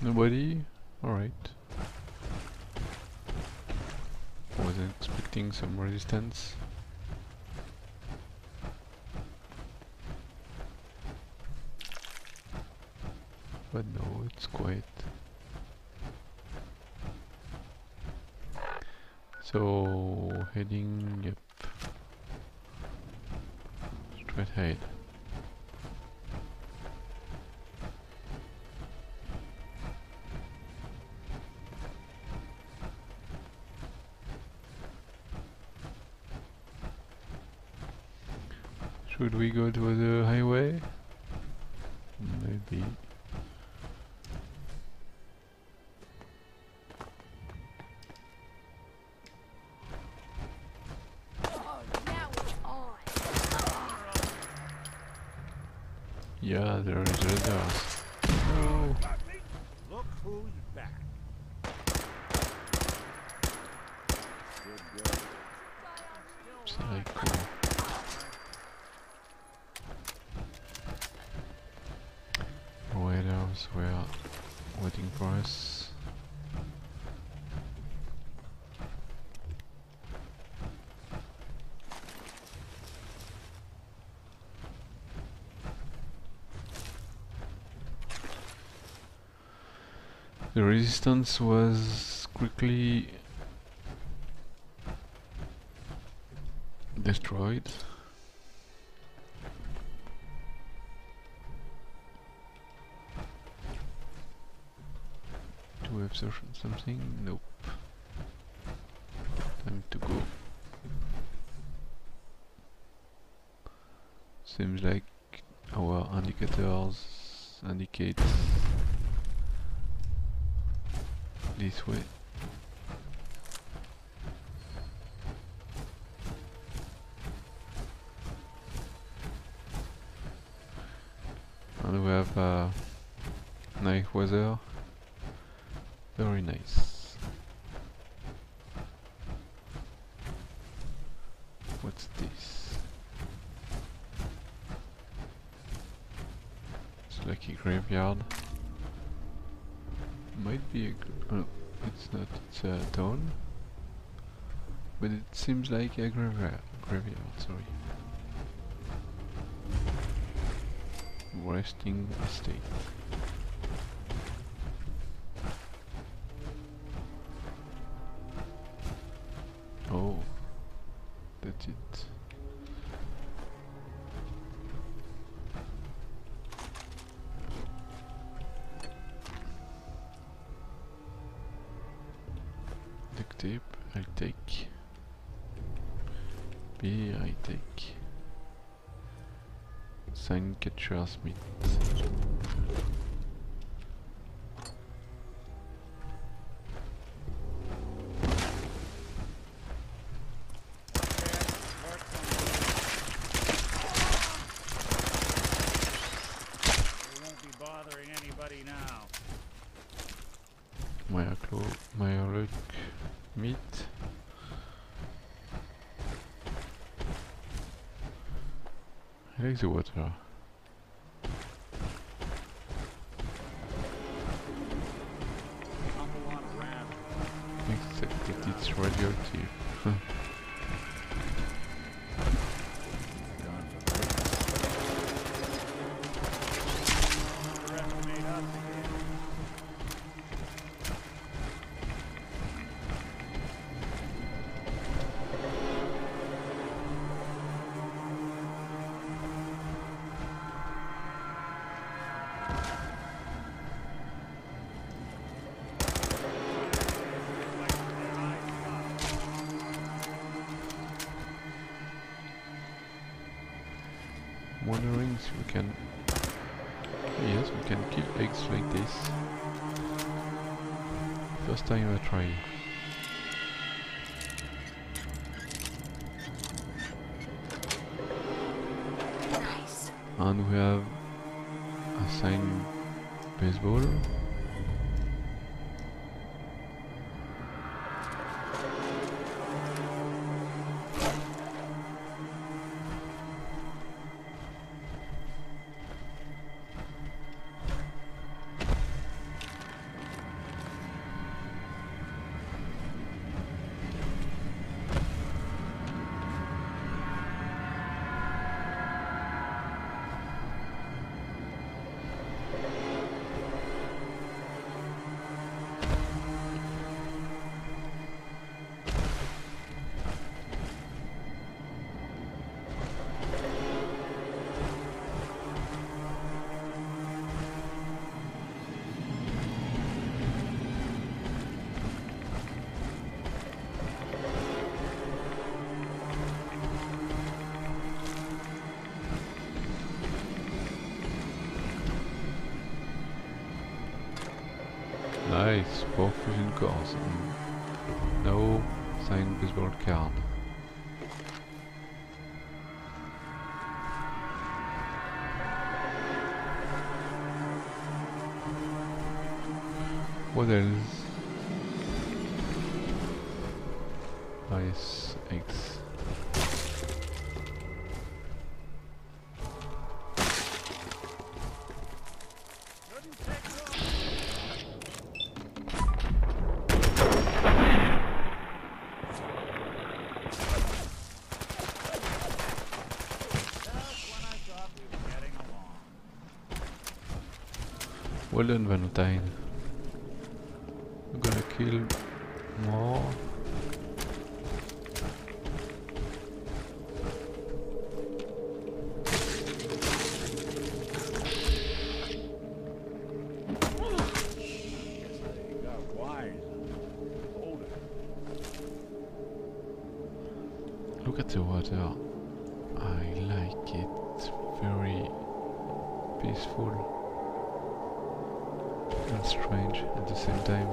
Nobody? Alright. I wasn't expecting some resistance. But no, it's quiet. So, heading, yep. Straight ahead. Should we go to the highway? Maybe. Oh, now it's on. Yeah, there is radars. No. Look who's back. Psycho. We are waiting for us. The resistance was quickly destroyed. Something? Nope. Time to go. Seems like our indicators indicate this way. And we have nice weather. Very nice. What's this? It's like a graveyard. Might be a... oh, it's not, it's a town. But it seems like a graveyard, sorry. Western Estate. Trust me. I like the water. It's radioactive. Wondering if we can... yes, we can kill eggs like this. First time I try. Nice. And we have a signed baseball. Corporation cars. No sign visible card. What else? Nice eggs. Well done, Valentine. I'm gonna kill more. Look at the water. I like it. It's very peaceful. And strange at the same time.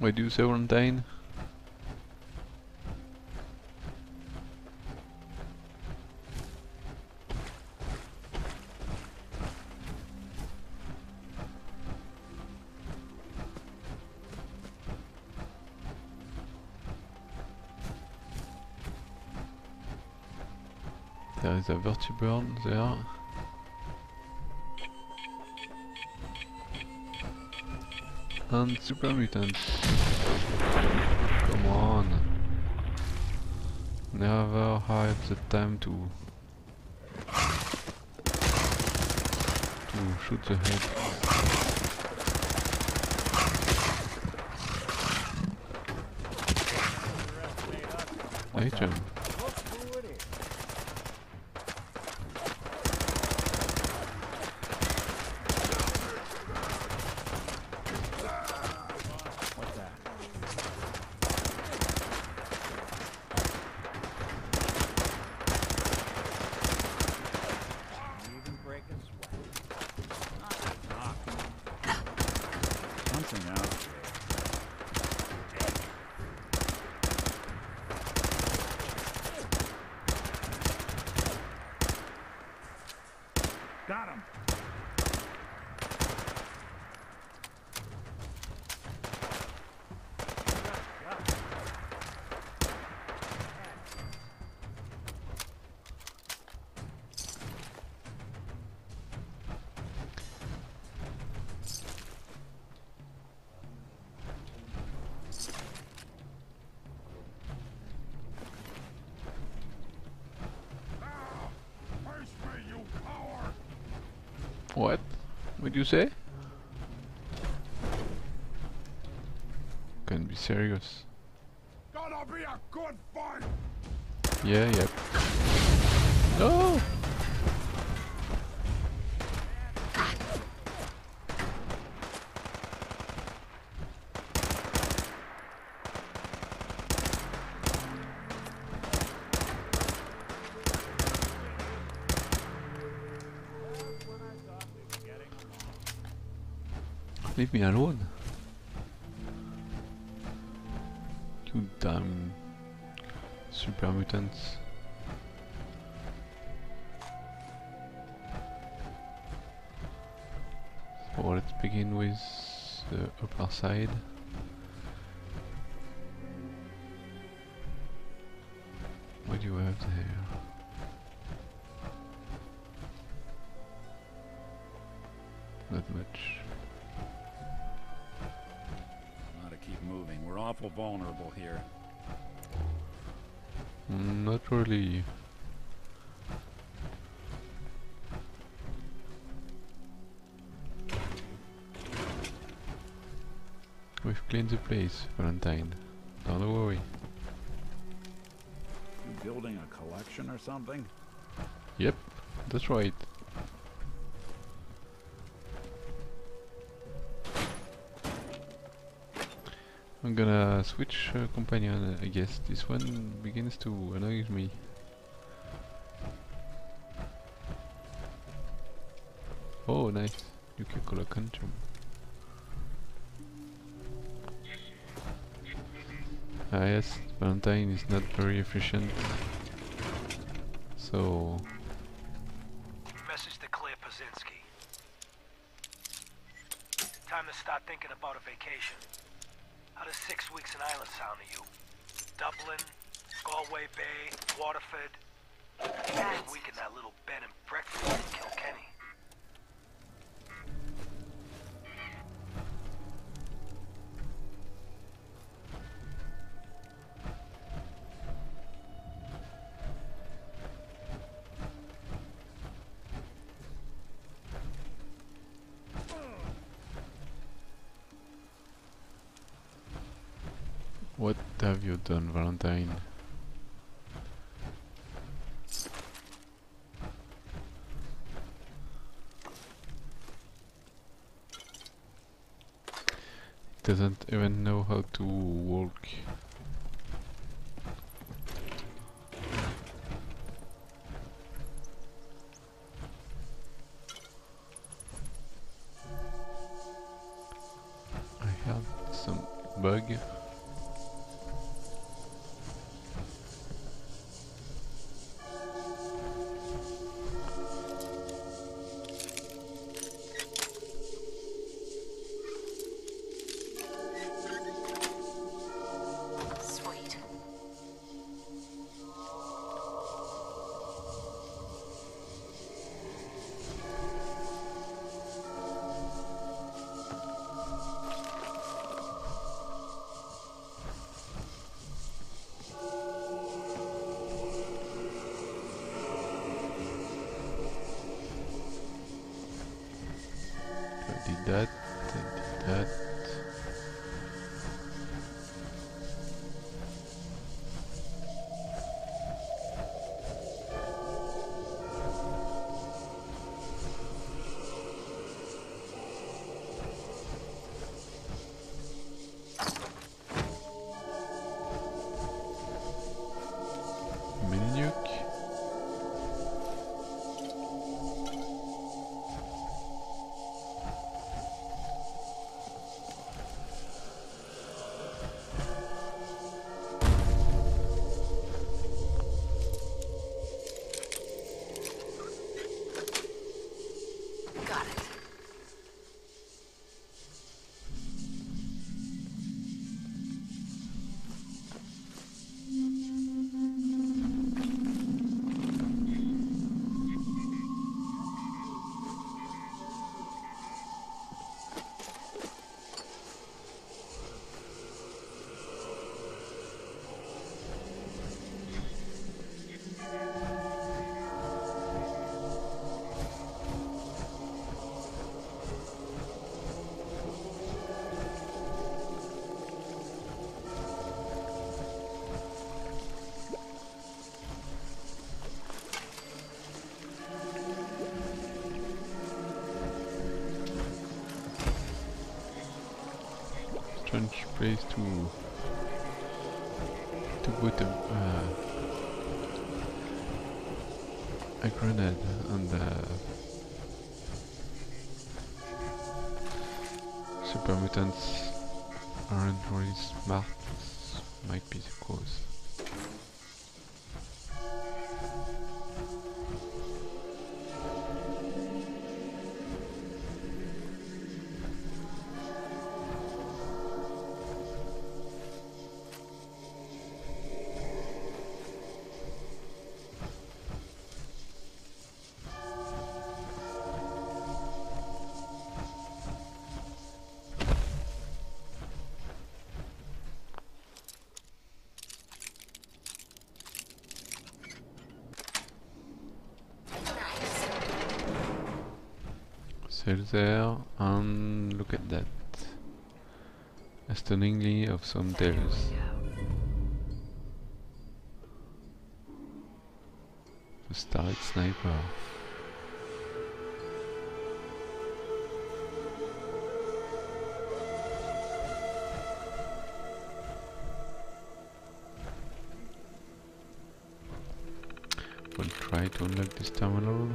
We do so, Valentine. There is a vertebrate there. And super mutants. Come on. Never have the time to shoot the head. Item. What? What do you say? Can be serious. Gonna be a good fight. Yeah, yep. No. Leave me alone. You damn super mutants. So let's begin with the upper side. you over there. Not much. I ought to keep moving. We're awful vulnerable here. Not really. We've cleaned the place, Valentine. Don't worry. You building a collection or something? Yep, that's right. I'm gonna switch companion, I guess. This one begins to annoy me. Oh, nice. You can call a country. Ah yes, Valentine is not very efficient. So... Message to Claire Pozinski. Time to start thinking about a vacation. How does 6 weeks in Ireland sound to you? Dublin, Galway Bay, Waterford. Next week in that little bed and breakfast in Kilkenny. What have you done, Valentine? It doesn't even know how to walk. I have some bug. I did that. Strange place to put a grenade on the super mutants aren't really smart. This might be the cause. sail there and look at that. Astonishingly of some tales. The starred sniper. We'll try to unlock this terminal.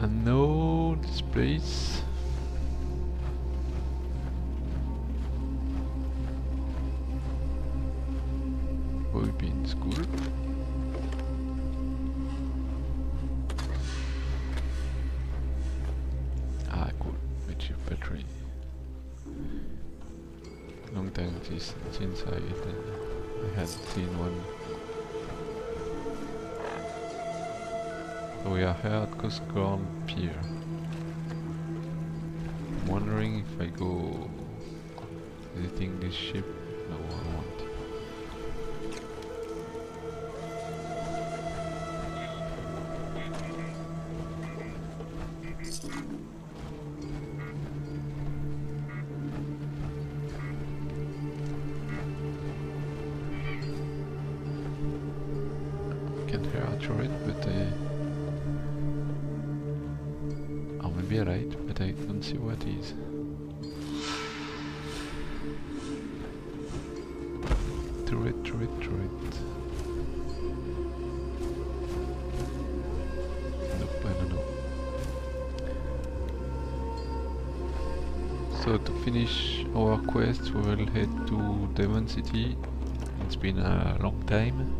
And no, this place. We'll be in school. Ah, cool. Makeshift battery. Long time since I had seen one. We are here at Coast Guard Pier. I'm wondering if I go visiting this ship. No, I won't. So to finish our quest, we will head to Diamond City. It's been a long time.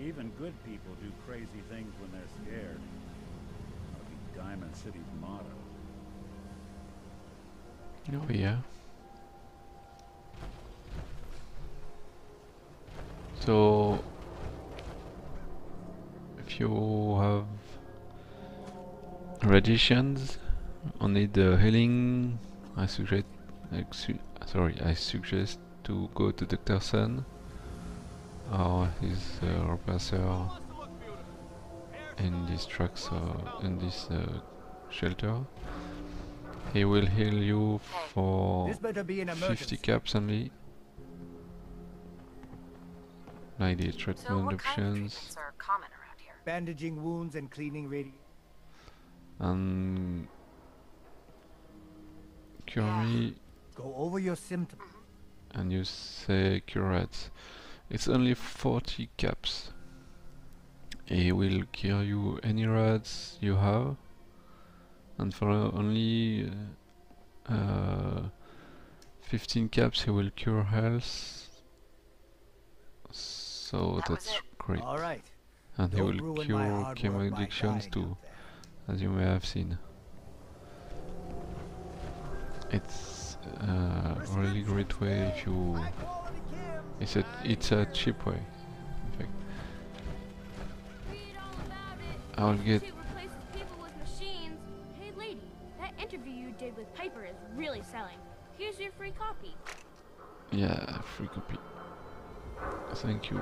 Even good people do crazy things when they're scared. That'll be Diamond City's motto. Oh yeah. So, if you have radiations, only the healing, I suggest to go to Dr. Sun. His repasser in this shelter. He will heal you for 50 caps only. Like the treatment options. Kind of common around here? Bandaging wounds and cleaning radiation. And cure me. Go over your symptoms. And you say curate. It's only 40 caps. It will cure you any rats you have, and for only 15 caps, it will cure health. so that's great. All right. And he will cure chemo addictions too, as you may have seen. It's a really great way if you... It's a cheap way, in fact. I'll get... Hey lady, that interview you did with Piper is really selling. Here's your free copy. Yeah, free copy. Thank you,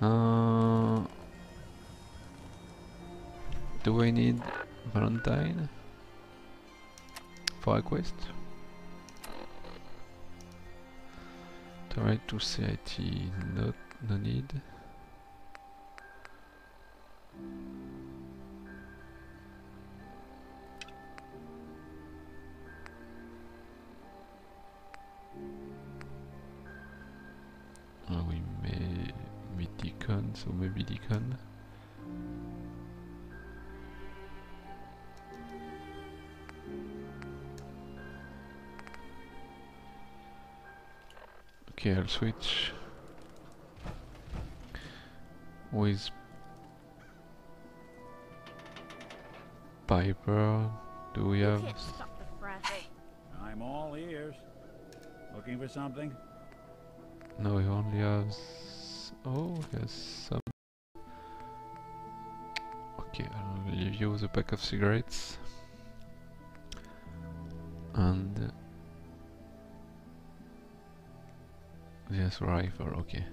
Carol. Do I need Valentine for a quest? Try to CIT, no need. We may meet Deacon, so maybe Deacon. Okay, I'll switch with Piper. Do we have... I'm all ears. Looking for something? No, he only has... Oh, he has some... Okay, I'll leave you the pack of cigarettes. And... Yes, rifle, okay.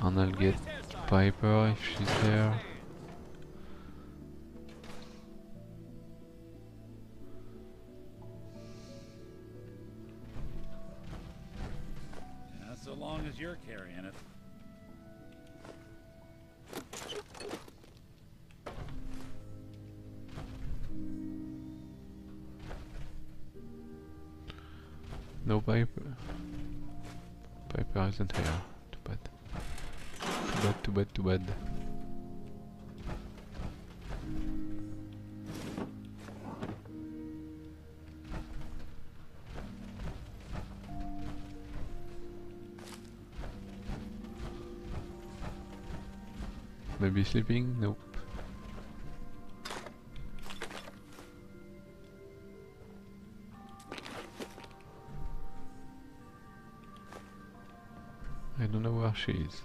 And I'll get Piper if she's there. Not so long as you're carrying it. No Piper. Piper isn't here. Too bad. Too bad, too bad, too bad. Maybe sleeping? Nope. I don't know where she is.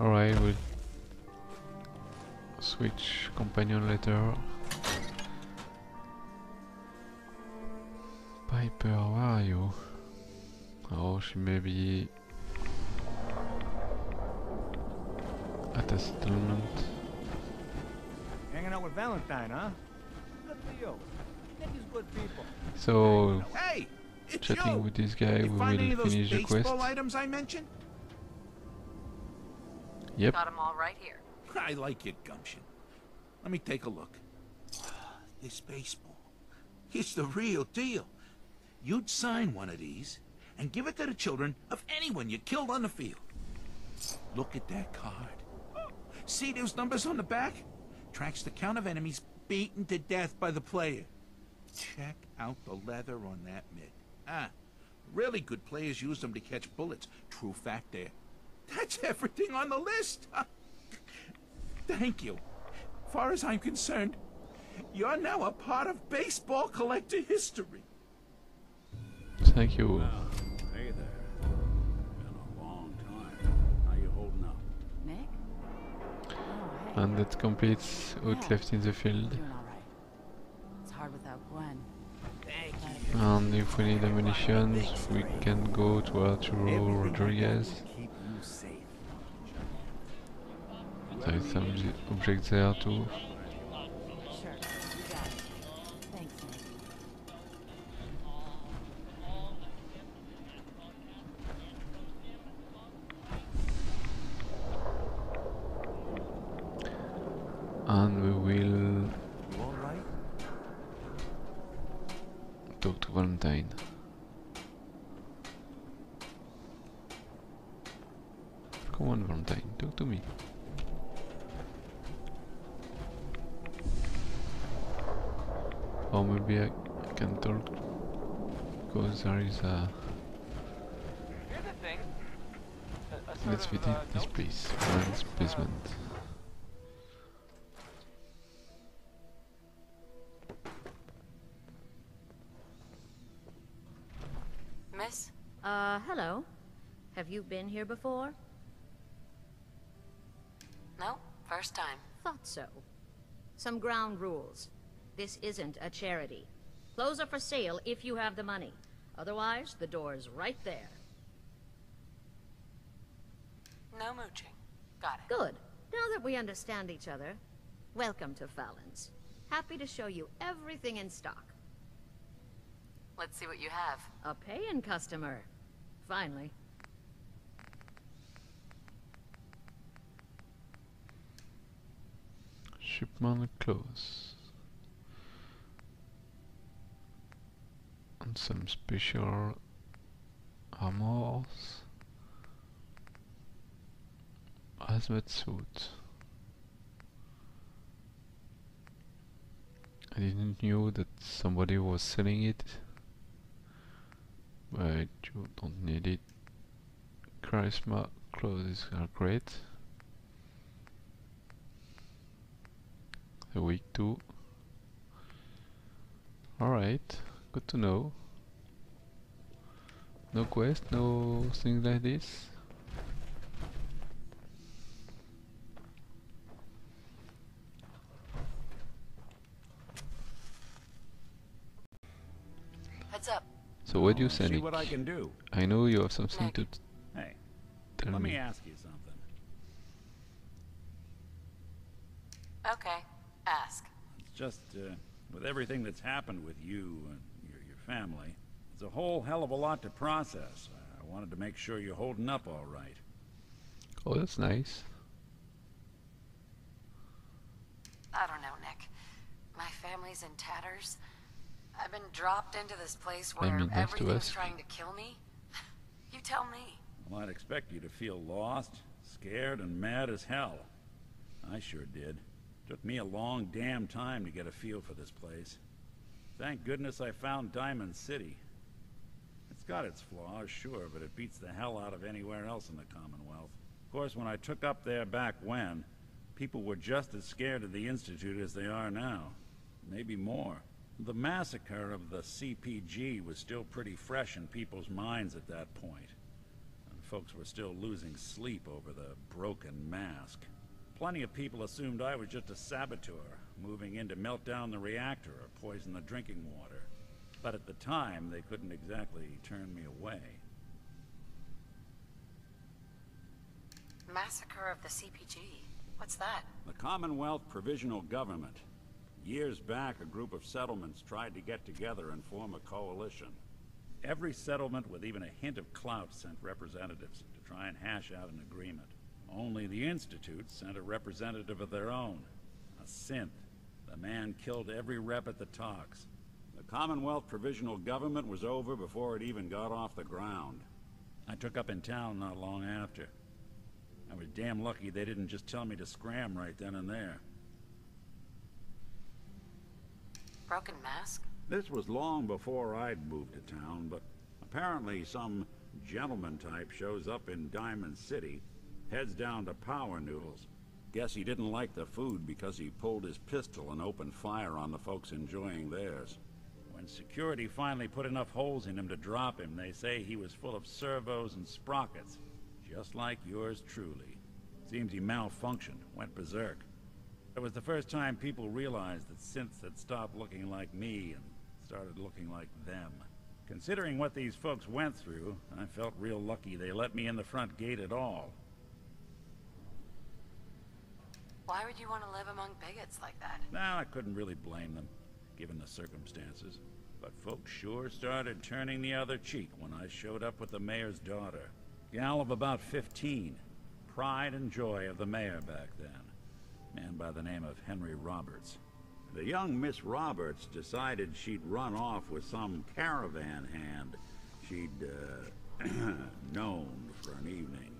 Alright, we'll switch companion later. Piper, where are you? Oh, she may be at a settlement. Hanging out with Valentine, huh? Good for you. Nick is good people. So... Hey! It's chatting you. With this guy, we will finish the quest. Items I mentioned? Yep. Got them all right here. I like your gumption. Let me take a look. This baseball. It's the real deal. You'd sign one of these and give it to the children of anyone you killed on the field. Look at that card. See those numbers on the back? Tracks the count of enemies beaten to death by the player. Check out the leather on that mitt. Ah, really good players use them to catch bullets. True fact there. That's everything on the list. Thank you. Far as I'm concerned, you're now a part of baseball collector history. Thank you. Well, hey there. Been a long time. How you holding up? Nick? Oh, hey. And that completes Out Left in the Field. It's hard without Gwen. And if we need ammunition, we can go to Arturo Rodriguez. There is some objects there too. And we will talk to Valentine. Come on, Valentine, talk to me. Or maybe I can talk because there is a... Let's visit this place, Fallon's basement. Miss? Hello. Have you been here before? No, first time. Thought so. Some ground rules. This isn't a charity. Clothes are for sale if you have the money. Otherwise, the door's right there. No mooching. Got it. Good. Now that we understand each other, welcome to Fallon's. Happy to show you everything in stock. Let's see what you have. A paying customer. Finally. Shipment clothes. And some special armors. Hazmat suit. I didn't know that somebody was selling it. But you don't need it. Charisma clothes are great. A week two. Alright, good to know. No quest, no things like this. So what do you say, Nick? What I can do. I know you have something Nick. To hey, tell let me ask you something. Okay, ask. It's just with everything that's happened with you and your family, it's a whole hell of a lot to process. I wanted to make sure you're holding up all right. Oh, that's nice. I don't know, Nick. My family's in tatters. I've been dropped into this place where everything's trying to kill me. You tell me. Well, I'd expect you to feel lost, scared, and mad as hell. I sure did. Took me a long damn time to get a feel for this place. Thank goodness I found Diamond City. It's got its flaws, sure, but it beats the hell out of anywhere else in the Commonwealth. Of course, when I took up there back when, people were just as scared of the Institute as they are now. Maybe more. The massacre of the CPG was still pretty fresh in people's minds at that point, and folks were still losing sleep over the broken mask. Plenty of people assumed I was just a saboteur, moving in to melt down the reactor or poison the drinking water. But at the time, they couldn't exactly turn me away. Massacre of the CPG? What's that? The Commonwealth Provisional Government. Years back, a group of settlements tried to get together and form a coalition. Every settlement with even a hint of clout sent representatives to try and hash out an agreement. Only the Institute sent a representative of their own, a synth. The man killed every rep at the talks. The Commonwealth Provisional Government was over before it even got off the ground. I took up in town not long after. I was damn lucky they didn't just tell me to scram right then and there. Broken mask? This was long before I'd moved to town, but apparently some gentleman type shows up in Diamond City, heads down to Power Noodles. Guess he didn't like the food because he pulled his pistol and opened fire on the folks enjoying theirs. When security finally put enough holes in him to drop him, they say he was full of servos and sprockets, just like yours truly. Seems he malfunctioned, went berserk. It was the first time people realized that synths had stopped looking like me and started looking like them. Considering what these folks went through, I felt real lucky they let me in the front gate at all. Why would you want to live among bigots like that? Nah, I couldn't really blame them, given the circumstances. But folks sure started turning the other cheek when I showed up with the mayor's daughter. Gal of about 15. Pride and joy of the mayor back then. Man by the name of Henry Roberts. The young Miss Roberts decided she'd run off with some caravan hand she'd known for an evening.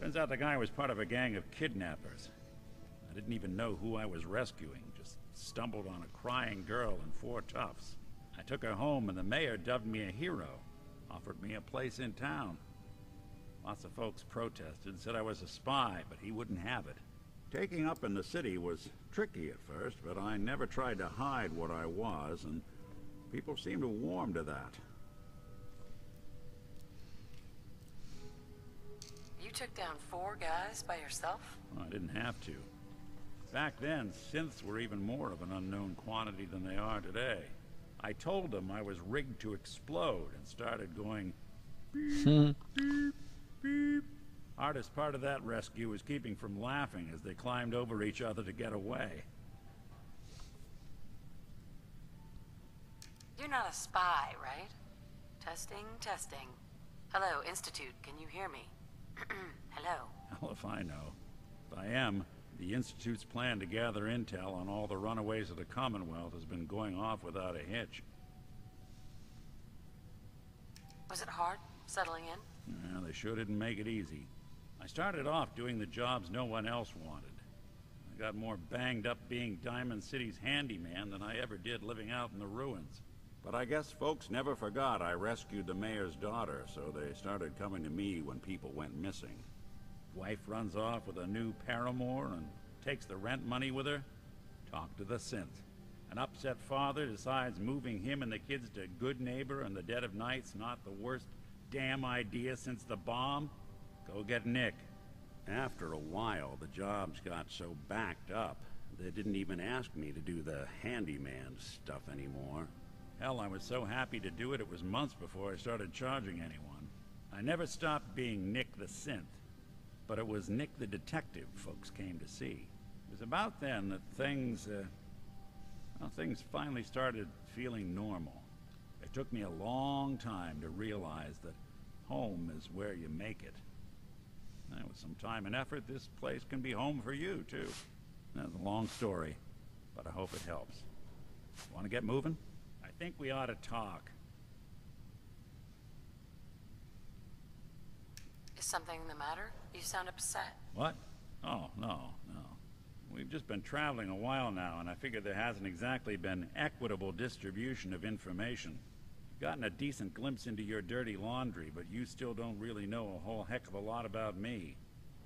Turns out the guy was part of a gang of kidnappers. I didn't even know who I was rescuing, just stumbled on a crying girl and four toughs. I took her home and the mayor dubbed me a hero, offered me a place in town. Lots of folks protested, said I was a spy, but he wouldn't have it. Taking up in the city was tricky at first, but I never tried to hide what I was, and people seemed to warm to that. You took down 4 guys by yourself? Well, I didn't have to. Back then, synths were even more of an unknown quantity than they are today. I told them I was rigged to explode and started going beep, beep, beep. Hardest part of that rescue was keeping from laughing as they climbed over each other to get away. You're not a spy, right? Testing, testing. Hello, Institute, can you hear me? Hello. Hell if I know. If I am, the Institute's plan to gather intel on all the runaways of the Commonwealth has been going off without a hitch. Was it hard settling in? Well, they sure didn't make it easy. I started off doing the jobs no one else wanted. I got more banged up being Diamond City's handyman than I ever did living out in the ruins. But I guess folks never forgot I rescued the mayor's daughter, so they started coming to me when people went missing. Wife runs off with a new paramour and takes the rent money with her. Talk to the synth. An upset father decides moving him and the kids to Good Neighbor in the dead of night's not the worst damn idea since the bomb. Go get Nick. After a while, the jobs got so backed up, they didn't even ask me to do the handyman stuff anymore. Hell, I was so happy to do it, it was months before I started charging anyone. I never stopped being Nick the synth. But it was Nick the detective folks came to see. It was about then that things finally started feeling normal. It took me a long time to realize that home is where you make it. And with some time and effort, this place can be home for you, too. That's a long story, but I hope it helps. Want to get moving? I think we ought to talk. Is something the matter? You sound upset. What? Oh, no. We've just been traveling a while now, and I figure there hasn't exactly been equitable distribution of information. You've gotten a decent glimpse into your dirty laundry, but you still don't really know a whole heck of a lot about me.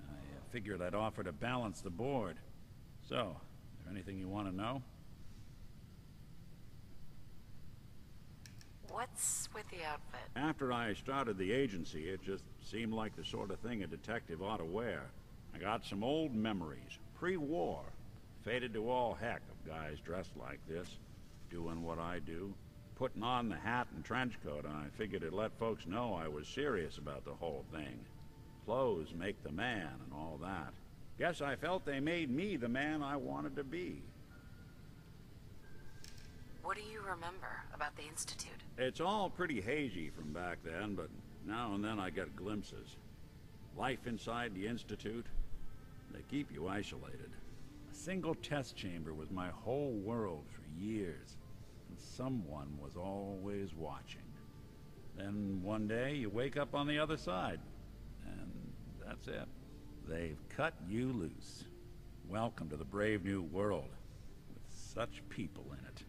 I figured I'd offer to balance the board. So, is there anything you want to know? What's with the outfit? After I started the agency, it just seemed like the sort of thing a detective ought to wear. I got some old memories, pre-war. Faded to all heck of guys dressed like this, doing what I do. Putting on the hat and trench coat, and I figured it let folks know I was serious about the whole thing. Clothes make the man and all that. Guess I felt they made me the man I wanted to be. What do you remember about the Institute? It's all pretty hazy from back then, but now and then I get glimpses. Life inside the Institute, they keep you isolated. A single test chamber was my whole world for years, and someone was always watching. Then one day you wake up on the other side, and that's it. They've cut you loose. Welcome to the brave new world, with such people in it.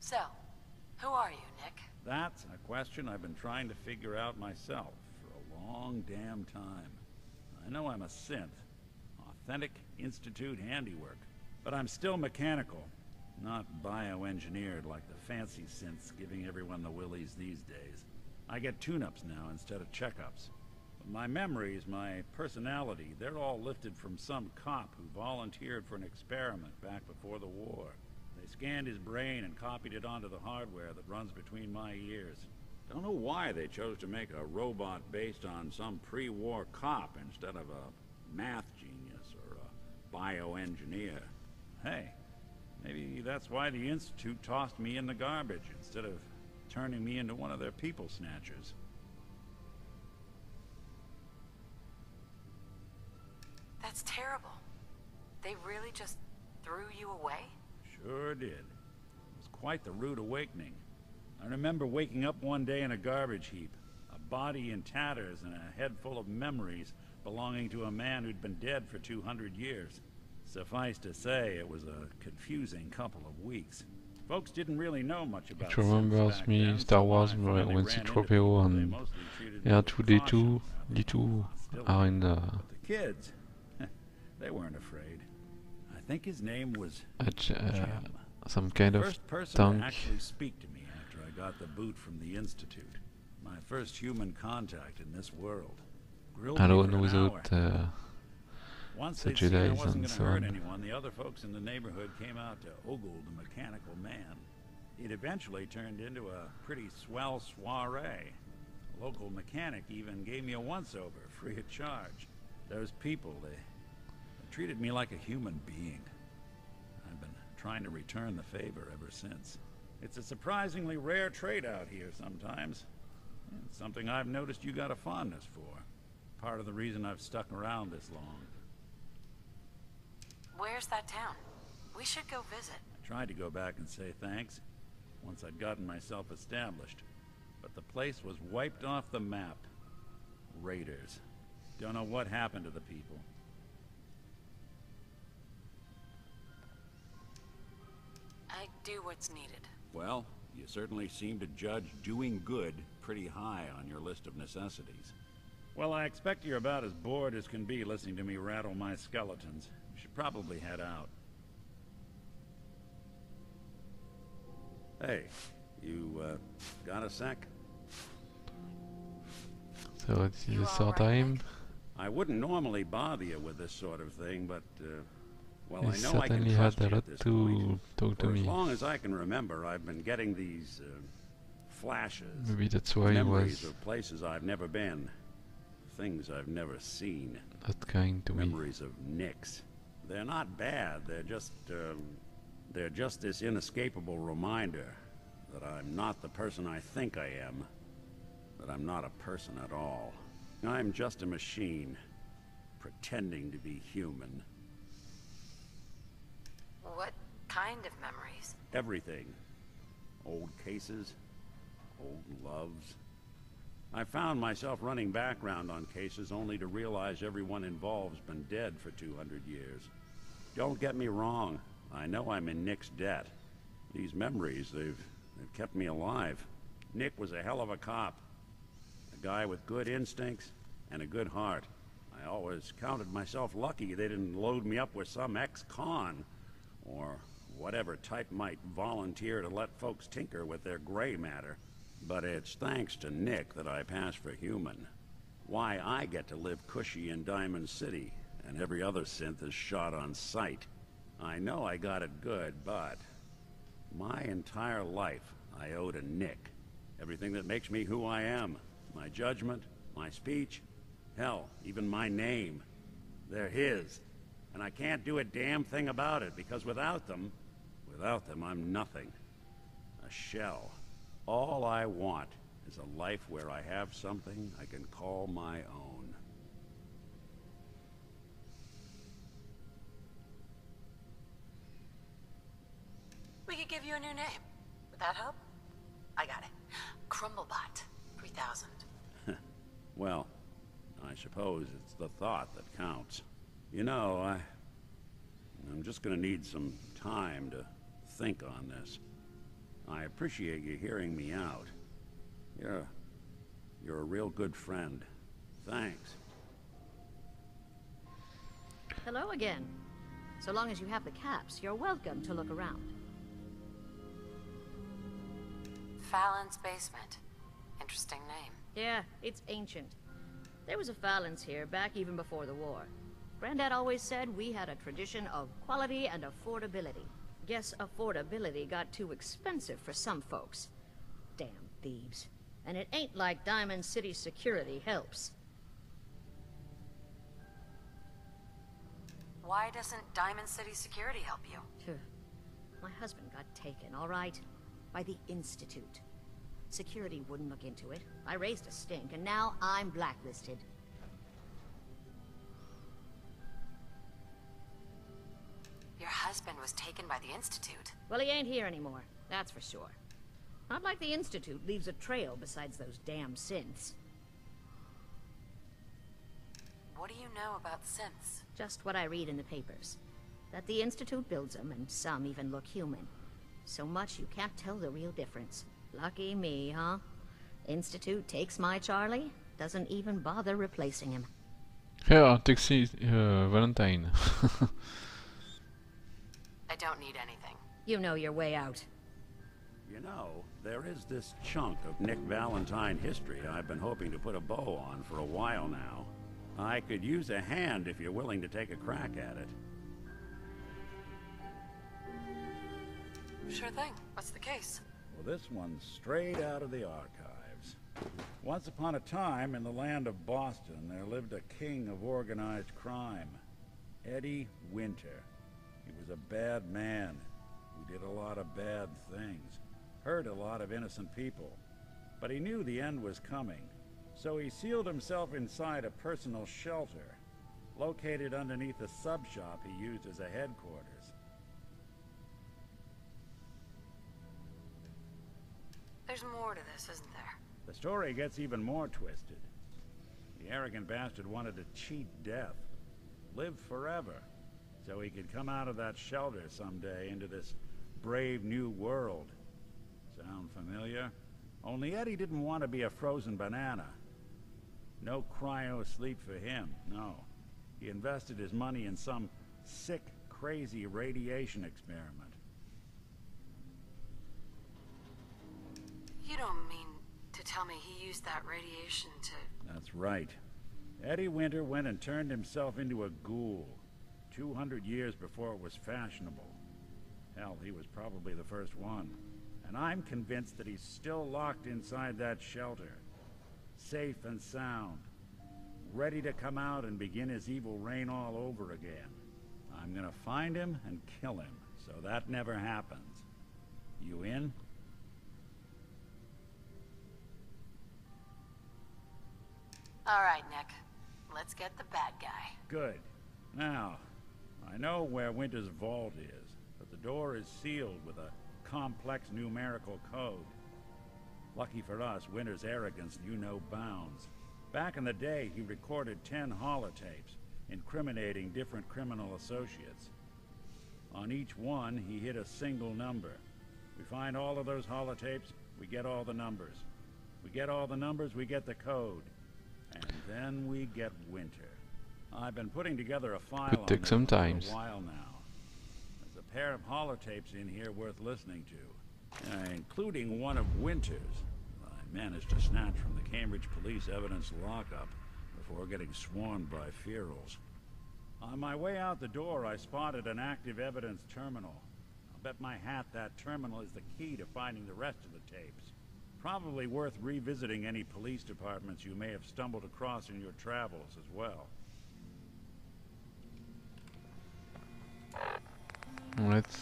So, who are you, Nick? That's a question I've been trying to figure out myself for a long damn time. I know I'm a synth, authentic Institute handiwork, but I'm still mechanical, not bioengineered like the fancy synths giving everyone the willies these days. I get tune-ups now instead of checkups. But my memories, my personality, they're all lifted from some cop who volunteered for an experiment back before the war. They scanned his brain and copied it onto the hardware that runs between my ears. Don't know why they chose to make a robot based on some pre-war cop instead of a math genius or a bioengineer. Hey, maybe that's why the Institute tossed me in the garbage instead of turning me into one of their people snatchers. That's terrible. They really just threw you away? Sure did. It was quite the rude awakening. I remember waking up one day in a garbage heap, a body in tatters and a head full of memories belonging to a man who'd been dead for 200 years. Suffice to say, it was a confusing couple of weeks. Folks didn't really know much about it. Remembers me then, Star Wars when C-3PO and R2-D2 D2 are in the... But the kids, they weren't afraid. I think his name was Jim. Some kind of first person tank. To actually speak to me after I got the boot from the Institute. My first human contact in this world. Alone without once the Jedi wasn't going to hurt anyone, the other folks in the neighborhood came out to ogle the mechanical man. It eventually turned into a pretty swell soiree. A local mechanic even gave me a once-over, free of charge. Those people, they treated me like a human being. I've been trying to return the favor ever since. It's a surprisingly rare trait out here sometimes. It's something I've noticed you got a fondness for. Part of the reason I've stuck around this long. Where's that town? We should go visit. I tried to go back and say thanks, once I'd gotten myself established. But the place was wiped off the map. Raiders. Don't know what happened to the people. I do what's needed. Well, you certainly seem to judge doing good pretty high on your list of necessities. Well, I expect you're about as bored as can be listening to me rattle my skeletons. We should probably head out. Hey, you got a sec? So this is our time. I wouldn't normally bother you with this sort of thing, but well, I know I can trust you at this point. Talk to me. As long as I can remember, I've been getting these flashes. Maybe that's why he was. Of places I've never been, things I've never seen. That kind to memories me. Of Nick's. They're not bad. They're just this inescapable reminder that I'm not the person I think I am. That I'm not a person at all. I'm just a machine, pretending to be human. What kind of memories? Everything. Old cases, old loves. I found myself running background on cases only to realize everyone involved's been dead for 200 years. Don't get me wrong, I know I'm in Nick's debt. These memories, they've kept me alive. Nick was a hell of a cop. A guy with good instincts and a good heart. I always counted myself lucky they didn't load me up with some ex-con or whatever type might volunteer to let folks tinker with their gray matter. But it's thanks to Nick that I pass for human. Why I get to live cushy in Diamond City, and every other synth is shot on sight. I know I got it good, but my entire life I owe to Nick. Everything that makes me who I am. My judgment, my speech, hell, even my name. They're his. And I can't do a damn thing about it, because without them I'm nothing. A shell. All I want is a life where I have something I can call my own. We could give you a new name. Would that help? I got it. Crumblebot 3000. Well, I suppose it's the thought that counts. You know, I'm just gonna need some time to think on this. I appreciate you hearing me out. You're a real good friend. Thanks. Hello again. So long as you have the caps, you're welcome to look around. Fallon's basement. Interesting name. Yeah, it's ancient. There was a Fallon's here back even before the war. Granddad always said we had a tradition of quality and affordability. Guess affordability got too expensive for some folks. Damn thieves. And it ain't like Diamond City security helps. Why doesn't Diamond City security help you? My husband got taken, all right? By the Institute. Security wouldn't look into it. I raised a stink, and now I'm blacklisted. Your husband was taken by the Institute. Well, he ain't here anymore, that's for sure. Not like the Institute leaves a trail besides those damn synths. What do you know about synths? Just what I read in the papers. That the Institute builds them, and some even look human. So much you can't tell the real difference. Lucky me, huh? Institute takes my Charlie, doesn't even bother replacing him. Yeah, Dixie Valentine. I don't need anything. You know your way out. You know, there is this chunk of Nick Valentine history I've been hoping to put a bow on for a while now. I could use a hand if you're willing to take a crack at it. Sure thing. What's the case? Well, this one's straight out of the archives. Once upon a time, in the land of Boston, there lived a king of organized crime, Eddie Winter. He was a bad man who did a lot of bad things. Hurt a lot of innocent people, but he knew the end was coming, so he sealed himself inside a personal shelter located underneath a sub shop he used as a headquarters. There's more to this, isn't there? The story gets even more twisted. The arrogant bastard wanted to cheat death, live forever, so he could come out of that shelter someday into this brave new world. Sound familiar? Only Eddie didn't want to be a frozen banana. No cryo sleep for him, no. He invested his money in some sick, crazy radiation experiment. You don't mean to tell me he used that radiation to... That's right. Eddie Winter went and turned himself into a ghoul, 200 years before it was fashionable. Hell, he was probably the first one. And I'm convinced that he's still locked inside that shelter, safe and sound, ready to come out and begin his evil reign all over again. I'm gonna find him and kill him, so that never happens. You in? All right, Nick. Let's get the bad guy. Good. Now, I know where Winter's vault is, but the door is sealed with a complex numerical code. Lucky for us, Winter's arrogance knew no bounds. Back in the day, he recorded 10 holotapes, incriminating different criminal associates. On each one, he hit a single number. We find all of those holotapes, we get all the numbers. We get all the numbers, we get the code. And then we get Winter. I've been putting together a file on this for a while now. A pair of holotapes in here worth listening to, including one of Winter's. I managed to snatch from the Cambridge Police evidence lockup before getting swarmed by ferals. On my way out the door, I spotted an active evidence terminal. I'll bet my hat that terminal is the key to finding the rest of the tapes. Probably worth revisiting any police departments you may have stumbled across in your travels as well. Let's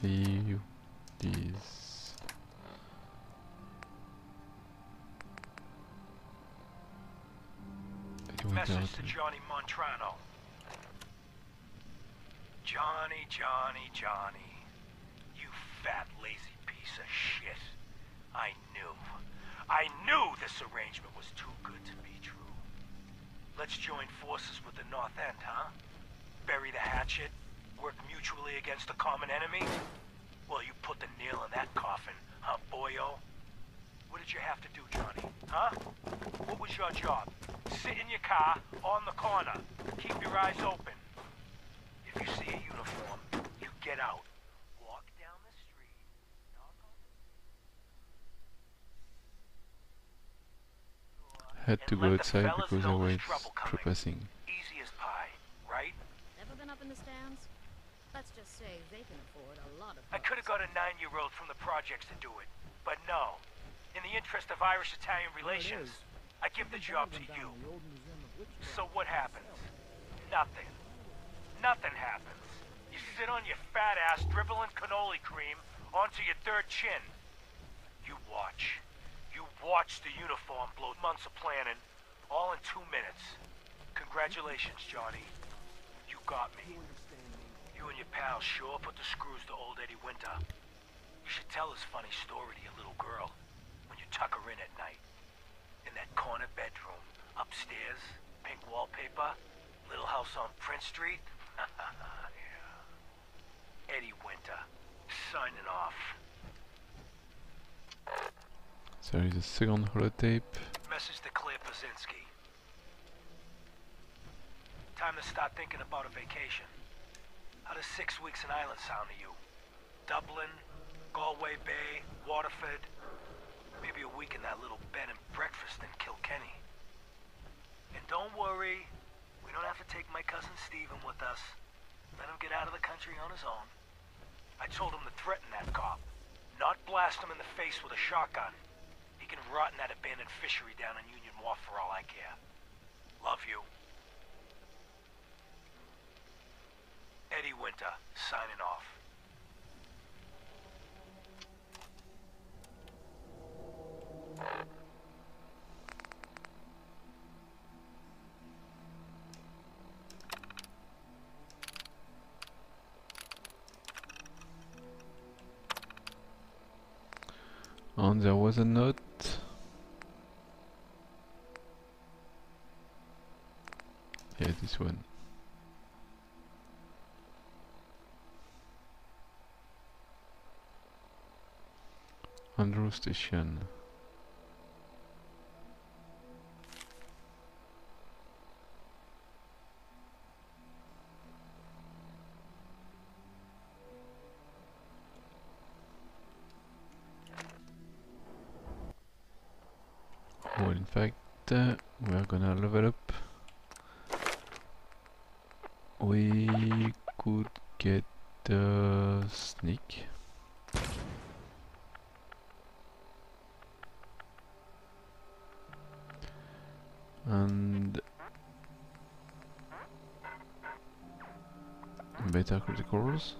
see these. Message to Johnny Montrano. Johnny, Johnny, Johnny. You fat, lazy piece of shit. I knew this arrangement was too good to be true. Let's join forces with the North End, huh? Bury the hatchet. Work mutually against a common enemy? Well, you put the nail in that coffin, huh, boyo? What did you have to do, Johnny? Huh? What was your job? Sit in your car, on the corner. Keep your eyes open. If you see a uniform, you get out. Walk down the street. Knock on the... Had to go outside because I was trespassing. Easy as pie, right? Never been up in the stands? Let's just say they can afford a lot of problems. I could have got a 9-year-old from the projects to do it, but no. In the interest of Irish-Italian relations, I give the job to you. So what happens? Nothing. Nothing happens. You sit on your fat ass dribbling cannoli cream onto your third chin. You watch. You watch the uniform blow months of planning, all in 2 minutes. Congratulations, Johnny. You got me. You and your pal sure put the screws to old Eddie Winter. You should tell his funny story to your little girl when you tuck her in at night. In that corner bedroom, upstairs, pink wallpaper, little house on Prince Street. Yeah. Eddie Winter, signing off. There is a second holotape. Message to Claire Pozinski. Time to start thinking about a vacation. How does 6 weeks in Ireland sound to you? Dublin, Galway Bay, Waterford. Maybe a week in that little bed and breakfast in Kilkenny. And don't worry, we don't have to take my cousin Stephen with us. Let him get out of the country on his own. I told him to threaten that cop, not blast him in the face with a shotgun. He can rot in that abandoned fishery down in Union Wharf for all I care. Love you. Eddie Winter, signing off. And there was a note. Yeah, this one. Andrew Station. Well, in fact, we're gonna level up. We could get the sneak. And better criticals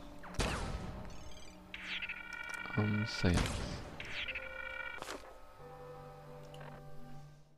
and science.